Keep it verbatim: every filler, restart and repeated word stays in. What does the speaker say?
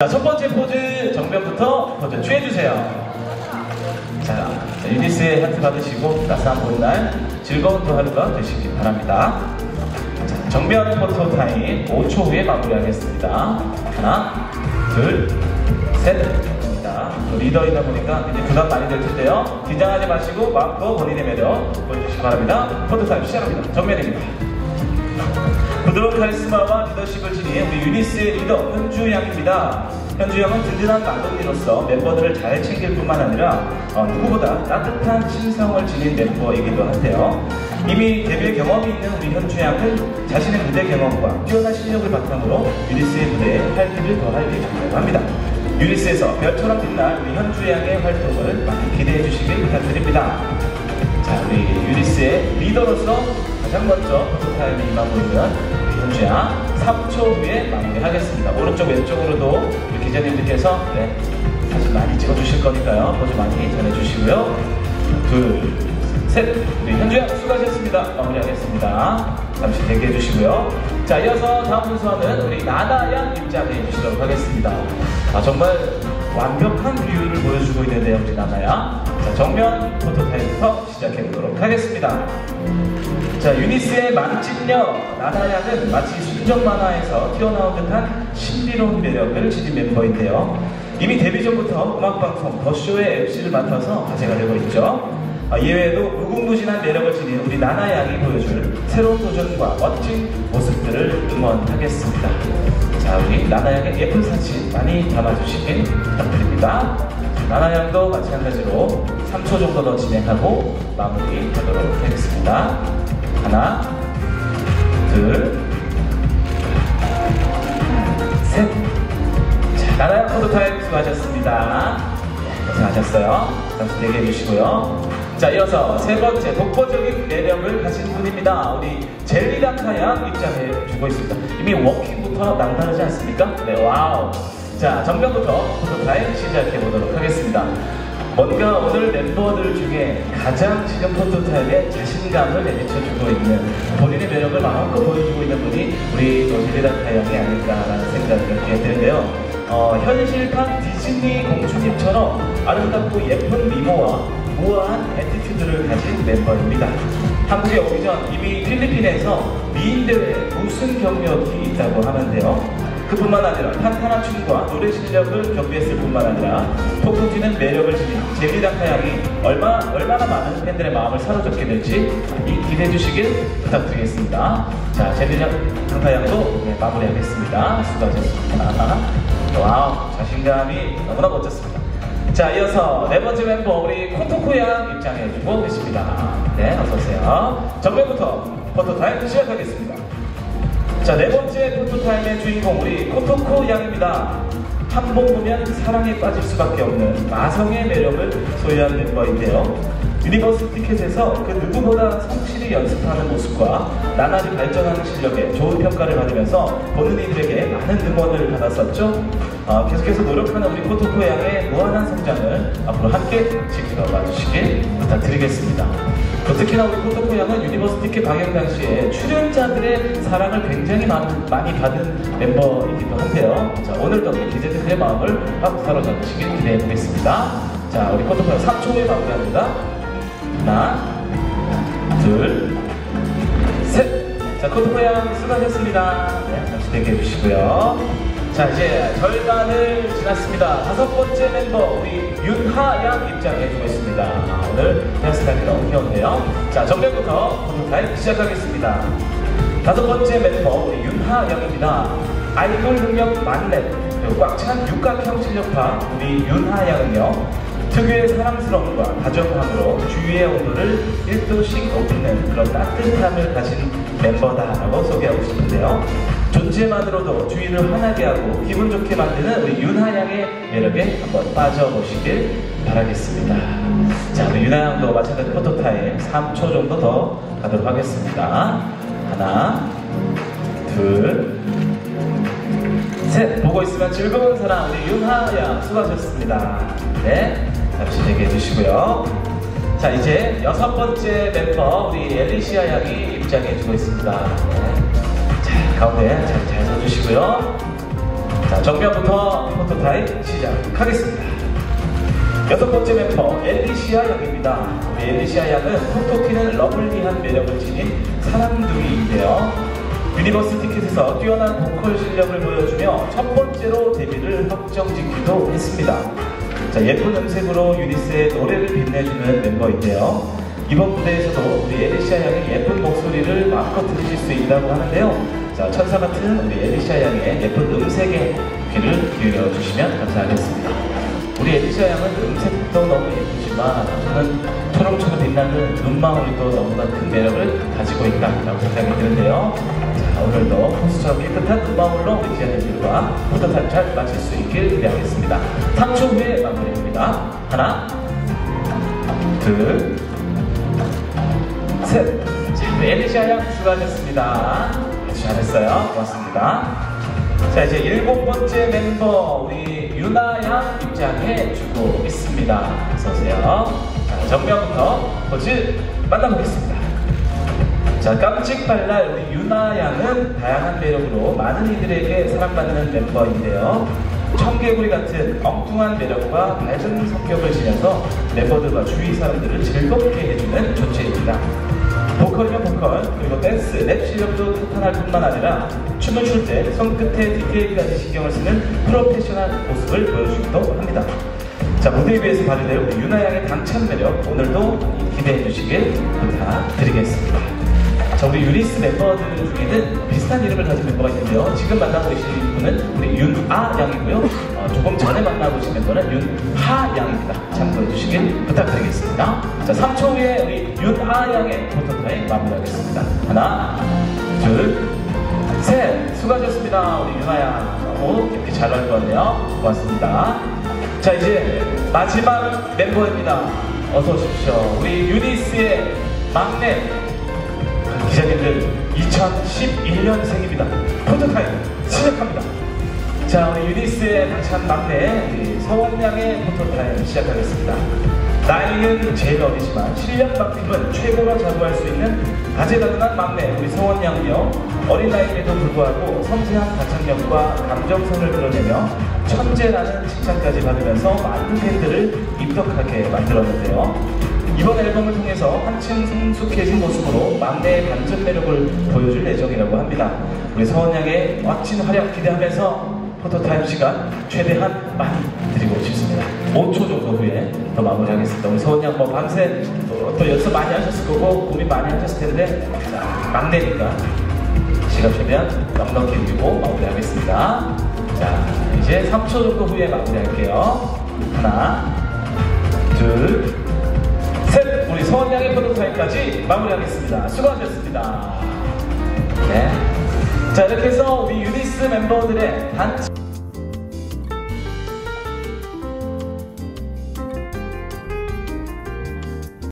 자, 첫 번째 포즈 정면부터 먼저 취해주세요. 자, 유니스의 하트 받으시고 따스한 봄날 즐거운 또 하루가 되시길 바랍니다. 자, 정면 포토 타임 오 초 후에 마무리하겠습니다. 하나, 둘, 셋. 리더이다 보니까 이제 부담 많이 될 텐데요. 긴장하지 마시고 마음껏 본인의 매력 보여주시기 바랍니다. 포토 타임 시작합니다. 정면입니다. 부드러운 카리스마와 리더십을 지닌 우리 유니스의 리더 현주 양입니다. 현주 양은 든든한 막둥이로서 멤버들을 잘 챙길 뿐만 아니라 어, 누구보다 따뜻한 심성을 지닌 멤버이기도 한데요. 이미 데뷔 경험이 있는 우리 현주 양은 자신의 무대 경험과 뛰어난 실력을 바탕으로 유니스의 무대에 활기를 더할 예정이라고 합니다. 유니스에서 별처럼 빛날 우리 현주 양의 활동을 많이 기대해 주시길 부탁드립니다. 자, 우리 유니스의 리더로서 가장 먼저 포토타임에 임하고 있는 현주야, 삼 초 후에 마무리하겠습니다. 오른쪽 왼쪽으로도 우리 기자님들께서 네, 사진 많이 찍어주실 거니까요. 포즈 많이 전해주시고요. 둘, 셋. 우리 현주야 수고하셨습니다. 마무리하겠습니다. 잠시 대기해 주시고요. 자, 이어서 다음 순서는 우리 나나양 입장해 주시도록 하겠습니다. 아, 정말 완벽한 뷰를 보여주고 있는데요, 우리 나나양. 자, 정면 포토타임부터 시작해 보도록 하겠습니다. 자, 유니스의 망친녀 나나양은 마치 순정 만화에서 튀어나온 듯한 신비로운 매력을 지닌 멤버인데요. 이미 데뷔 전부터 음악방송 더쇼의 엠씨를 맡아서 화제가 되고 있죠. 아, 이외에도 무궁무진한 매력을 지닌 우리 나나양이 보여줄 새로운 도전과 멋진 모습들을 응원하겠습니다. 자, 우리 나나양의 예쁜 사진 많이 담아주시길 부탁드립니다. 나나양도 마찬가지로 삼 초 정도 더 진행하고 마무리하도록 하겠습니다. 하나, 둘, 셋. 자, 나나양 포토타임 수고하셨습니다. 고생하셨어요. 잠시 대기해 주시고요. 자, 이어서 세 번째 독보적인 매력을 가진 분입니다. 우리 젤리다카양 입장해 주고 있습니다. 이미 워킹부터 남다르지 않습니까? 네, 와우. 자, 정면부터 포토타임 시작해 보도록 하겠습니다. 뭔가 오늘 멤버들 중에 가장 지금 포토타임에 자신감을 내비쳐주고 있는, 본인의 매력을 마음껏 보여주고 있는 분이 우리 젤리다카 양이 아닐까라는 생각이 드는데요. 어, 현실판 디즈니 공주님처럼 아름답고 예쁜 미모와 우아한 애티튜드를 가진 멤버입니다. 한국에 오기 전 이미 필리핀에서 미인대회 우승 경력이 있다고 하는데요. 그뿐만 아니라 탄탄한 춤과 노래 실력을 겸비했을 뿐만 아니라 톡톡 튀는 매력을 지닌 젤리다카 양이 얼마, 얼마나 많은 팬들의 마음을 사로잡게 될지 많이 기대해 주시길 부탁드리겠습니다. 자, 젤리다카 양도 네, 마무리하겠습니다. 수고하셨습니다. 와우, 자신감이 너무나 멋졌습니다. 자, 이어서 네 번째 멤버 우리 코토코 양 입장해 주고 계십니다. 네, 어서오세요. 정면부터 포토타임 시작하겠습니다. 자, 네 번째 포토타임의 주인공 우리 코토코 양입니다. 한 번 보면 사랑에 빠질 수밖에 없는 마성의 매력을 소유한 멤버인데요. 유니버스티켓에서 그 누구보다 성실히 연습하는 모습과 나날이 발전하는 실력에 좋은 평가를 받으면서 본인들에게 많은 응원을 받았었죠. 어, 계속해서 노력하는 우리 코토코 양의 무한한 성장을 앞으로 함께 지켜봐 주시길 부탁드리겠습니다. 특히나 우리 코토코 양은 유니버스티켓 방영 당시에 출연자들의 사랑을 굉장히 많이 받은 멤버이기도 한데요. 자, 오늘도 기자들의 마음을 확 사로잡으시길 기대해 보겠습니다. 자, 우리 코토코 양 삼 초 후에 마무리합니다. 하나, 둘, 셋. 자, 코토코 양 수고하셨습니다. 네, 잠시 대기해 주시고요. 자, 이제 절반을 지났습니다. 다섯 번째 멤버 우리 윤하 양 입장해 주겠습니다. 아, 오늘 헤어스타일이 너무 귀엽네요. 자, 정면부터 포토타임 시작하겠습니다. 다섯 번째 멤버 우리 윤하 양입니다. 아이돌 능력 만렙 그리고 꽉 찬 육각형 실력파 우리 윤하 양은요, 특유의 사랑스러움과 다정함으로 주위의 온도를 일 도씩 높이는 그런 따뜻함을 가진 멤버다라고 소개하고 싶은데요. 존재만으로도 주위를 환하게 하고 기분 좋게 만드는 우리 윤하 양의 매력에 한번 빠져보시길 바라겠습니다. 자, 우리 윤하 양도 마찬가지 포토타임 삼 초 정도 더 가도록 하겠습니다. 하나, 둘, 셋. 보고 있으면 즐거운 사람 우리 윤하 양 수고하셨습니다. 네, 잠시 대기해 주시고요. 자, 이제 여섯 번째 멤버 우리 엘리시아 양이 입장해 주고 있습니다. 네. 가운데 잘, 잘 서주시고요. 자, 자, 정면부터 포토타임 시작하겠습니다. 여섯 번째 멤버 엘리시아 양입니다. 우리 엘리시아 양은 톡톡 튀는 러블리한 매력을 지닌 사랑둥이인데요. 유니버스티켓에서 뛰어난 보컬 실력을 보여주며 첫 번째로 데뷔를 확정짓기도 했습니다. 자, 예쁜 음색으로 유니스의 노래를 빛내주는 멤버인데요. 이번 무대에서도 우리 엘리시아 양의 예쁜 목소리를 마음껏 들으실 수 있다고 하는데요. 자, 천사 같은 우리 엘리시아 양의 예쁜 음색에 귀를 기울여 주시면 감사하겠습니다. 우리 엘리시아 양은 음색도 너무 예쁘지만 저는 초롱초롱 빛나는 눈망울도 너무나 큰 매력을 가지고 있다라고 생각이 드는데요. 자, 오늘도 포스처럼 깨끗한 눈망울로 우리 지아님들과 포토타임 잘 마칠 수 있길 기대하겠습니다. 삼 초 후에 마무리입니다. 하나, 둘, 셋! 자, 우리 엘리시아 양 수고하셨습니다. 아주 잘했어요. 고맙습니다. 자, 이제 일곱 번째 멤버 우리 유나 양 입장해 주고 있습니다. 어서오세요. 자, 정면부터 포즈 만나보겠습니다. 자, 깜찍발랄 우리 유나 양은 다양한 매력으로 많은 이들에게 사랑받는 멤버인데요. 청개구리 같은 엉뚱한 매력과 밝은 성격을 지녀서 멤버들과 주위 사람들을 즐겁게 해주는 존재입니다. 보컬이면 보컬, 그리고 댄스, 랩 실력도 탄탄할 뿐만 아니라 춤을 출 때 손끝에 디테일까지 신경을 쓰는 프로페셔널 모습을 보여주기도 합니다. 자, 무대 위에서 발휘될 우리 유나 양의 당찬 매력, 오늘도 기대해 주시길 부탁드리겠습니다. 자, 우리 유니스 멤버들 중에는 비슷한 이름을 가진 멤버가 있는데요. 지금 만나보시는 분은 우리 윤아 양이고요. 어, 조금 전에 만나보신 멤버는 윤하 양입니다. 참고해 주시길 부탁드리겠습니다. 자, 삼 초 후에 우리 윤아 양의 포토타임 마무리하겠습니다. 하나, 둘, 셋! 수고하셨습니다. 우리 윤아 양. 너무 이렇게 잘 활동하네요. 고맙습니다. 자, 이제 마지막 멤버입니다. 어서 오십시오. 우리 유니스의 막내 기자님들 이천십일 년생입니다. 포토타임 시작합니다. 자, 우리 유니스의 당찬 막내 서원 양의 포토타임 시작하겠습니다. 나이는 제일 어리지만 실력만큼은 최고라 자부할 수 있는 다재다능한 막내 우리 서원 양이요. 어린 나이에도 불구하고 섬세한 가창력과 감정선을 드러내며 천재라는 칭찬까지 받으면서 많은 팬들을 입덕하게 만들었는데요. 이번 앨범을 통해서 한층 성숙해진 모습으로 막내의 반전 매력을 보여줄 예정이라고 합니다. 우리 서원 양의 멋진 활약 기대하면서 포토타임 시간 최대한 많이 드리고 싶습니다. 오 초 정도 후에 더 마무리하겠습니다. 우리 서원 양 뭐 밤새 또, 또 연습 많이 하셨을 거고 고민 많이 하셨을 텐데, 자, 막내니까 시간 최대한 넉넉히 드리고 마무리하겠습니다. 자, 이제 삼 초 정도 후에 마무리할게요. 하나, 둘, 셋! 우리 서원 양의 포토타임까지 마무리하겠습니다. 수고하셨습니다. 네. 자, 이렇게 해서 우리 유니스 멤버들의 단체